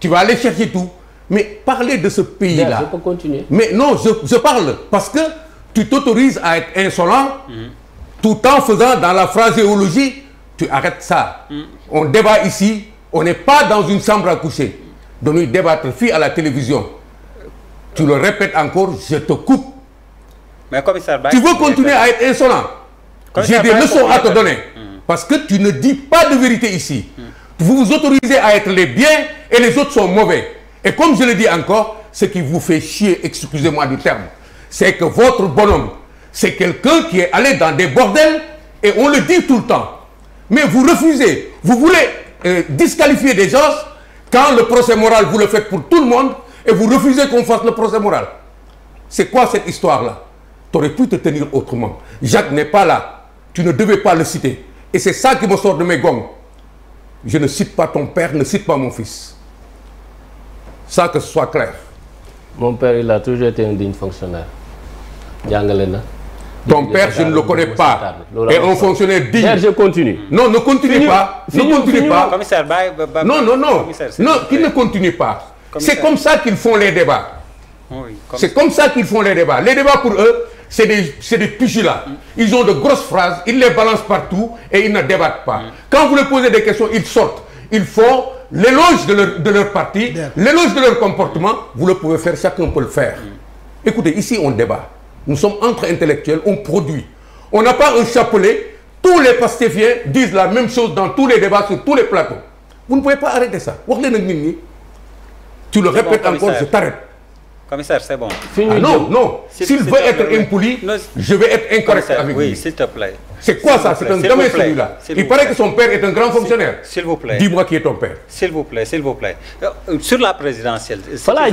tu vas aller chercher tout. Mais parler de ce pays-là... Je peux continuer. Mais non, je parle parce que tu t'autorises à être insolent tout en faisant dans la phraséologie, tu arrêtes ça. On débat ici, on n'est pas dans une chambre à coucher. De nous débattre fille à la télévision. Tu le répètes encore, je te coupe. Mais commissaire Baye, tu veux continuer à être insolent. J'ai des leçons à te donner. Parce que tu ne dis pas de vérité ici. Vous vous autorisez à être les biens et les autres sont mauvais. Et comme je le dis encore, ce qui vous fait chier, excusez-moi du terme, c'est que votre bonhomme, c'est quelqu'un qui est allé dans des bordels et on le dit tout le temps. Mais vous refusez, vous voulez disqualifier des gens quand le procès moral, vous le faites pour tout le monde et vous refusez qu'on fasse le procès moral. C'est quoi cette histoire-là? Tu aurais pu te tenir autrement. Jacques n'est pas là. Tu ne devais pas le citer. Et c'est ça qui me sort de mes gommes. Je ne cite pas ton père, ne cite pas mon fils. Ça, que ce soit clair. Mon père, il a toujours été un digne fonctionnaire. Ton père, je ne le connais pas. Et un fonctionnaire digne. Je continue. Non, ne continue pas. Ne continue pas. Non, non, non. Non, qu'il ne continue pas. C'est comme ça qu'ils font les débats. C'est comme ça qu'ils font les débats. Les débats, pour eux, c'est des pichis-là. Ils ont de grosses phrases, ils les balancent partout et ils ne débattent pas. Quand vous leur posez des questions, ils sortent. Ils font l'éloge de leur parti, l'éloge de leur comportement. Vous le pouvez faire, chacun peut le faire. Écoutez, ici on débat. Nous sommes entre intellectuels, on produit. On n'a pas un chapelet. Tous les pastéfiens disent la même chose dans tous les débats, sur tous les plateaux. Vous ne pouvez pas arrêter ça. Tu le répètes encore, je t'arrête. Commissaire, c'est bon. Non, non. S'il veut être impoli, je vais être incorrect avec lui. Oui, s'il te plaît. C'est quoi ça? C'est un gamin celui-là. Il paraît que son père est un grand fonctionnaire. S'il vous plaît. Dis-moi qui est ton père. S'il vous plaît, s'il vous plaît. Sur la présidentielle. Voilà,